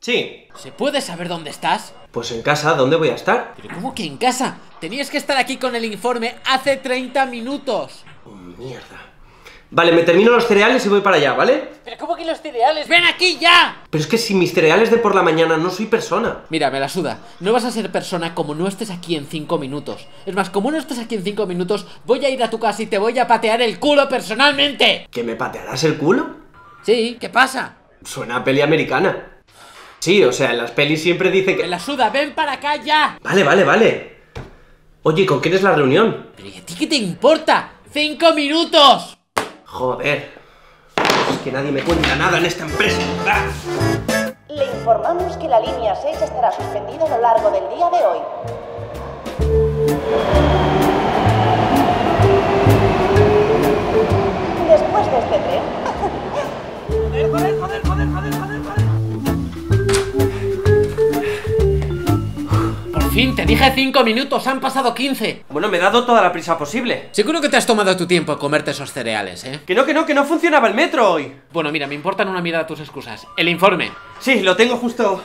Sí. ¿Se puede saber dónde estás? Pues en casa, ¿dónde voy a estar? ¿Pero cómo que en casa? Tenías que estar aquí con el informe hace 30 minutos. Oh, mierda. Vale, me termino los cereales y voy para allá, ¿vale? ¿Pero cómo que los cereales? ¡Ven aquí ya! Pero es que sin mis cereales de por la mañana no soy persona. Mira, me la suda. No vas a ser persona como no estés aquí en 5 minutos. Es más, como no estés aquí en 5 minutos, voy a ir a tu casa y te voy a patear el culo personalmente. ¿Que me patearás el culo? Sí, ¿qué pasa? Suena a peli americana. Sí, o sea, en las pelis siempre dice que... ¡Me la suda! ¡Ven para acá ya! Vale, vale, vale. Oye, ¿con quién es la reunión? ¿Pero y a ti qué te importa? ¡5 minutos! Joder, es que nadie me cuenta nada en esta empresa. ¡Ah! Le informamos que la línea 6 estará suspendida a lo largo del día de hoy. Después de este tren... ¡Joder! Por fin, te dije 5 minutos, han pasado 15. Bueno, me he dado toda la prisa posible. Seguro que te has tomado tu tiempo a comerte esos cereales, ¿eh? Que no funcionaba el metro hoy. Bueno, mira, me importan una mirada tus excusas. El informe. Sí, lo tengo justo...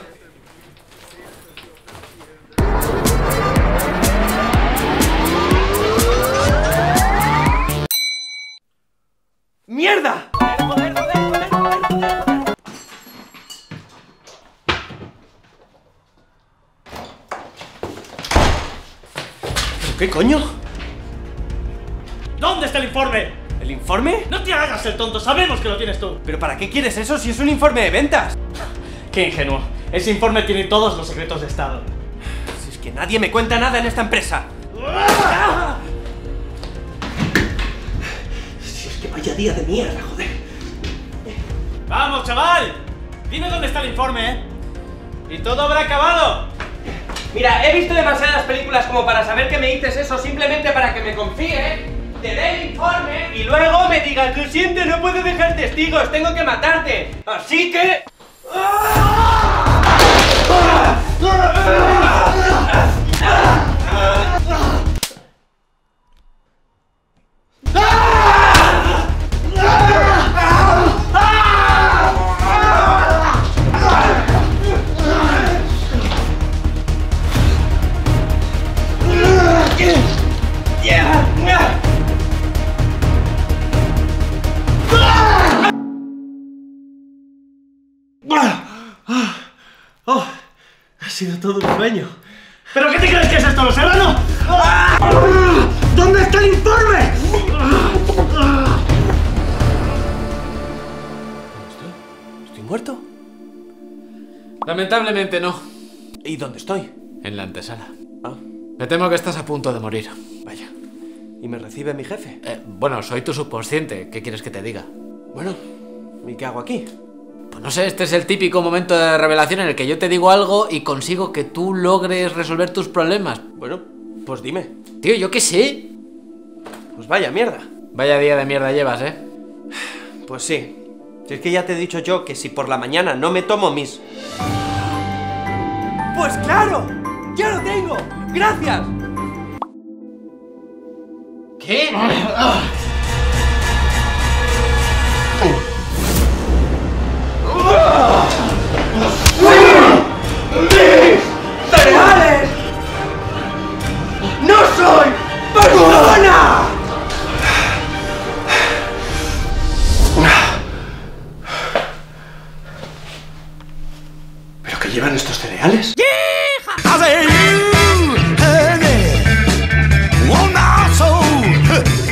¡Mierda! ¿Qué coño? ¿Dónde está el informe? ¿El informe? No te hagas el tonto, sabemos que lo tienes tú. ¿Pero para qué quieres eso si es un informe de ventas? Qué ingenuo, ese informe tiene todos los secretos de estado. Si es que nadie me cuenta nada en esta empresa. ¡Ah! Si es que vaya día de mierda, joder. ¡Vamos, chaval! Dime dónde está el informe, ¿eh? Y todo habrá acabado. Mira, he visto demasiadas películas como para saber que me dices eso simplemente para que me confíe, te dé el informe y luego me digas, lo siento, no puedo dejar testigos, tengo que matarte. Así que... Oh, ha sido todo un sueño. ¿Pero qué te crees que es esto, los serranos? ¿Dónde está el informe? ¿Estoy muerto? Lamentablemente no. ¿Y dónde estoy? En la antesala. Ah. Me temo que estás a punto de morir. Vaya. ¿Y me recibe mi jefe? Bueno, soy tu subconsciente. ¿Qué quieres que te diga? Bueno, ¿y qué hago aquí? No sé, este es el típico momento de revelación en el que yo te digo algo y consigo que tú logres resolver tus problemas. Bueno, pues dime. Tío, yo qué sé. Pues vaya mierda. Vaya día de mierda llevas, ¿eh? Pues sí. Si es que ya te he dicho yo que si por la mañana no me tomo mis... ¡Pues claro! ¡Ya lo tengo! ¡Gracias! ¿Qué? ¡Mis cereales! ¡No soy persona! ¿Pero qué llevan estos cereales? ¡Yeah!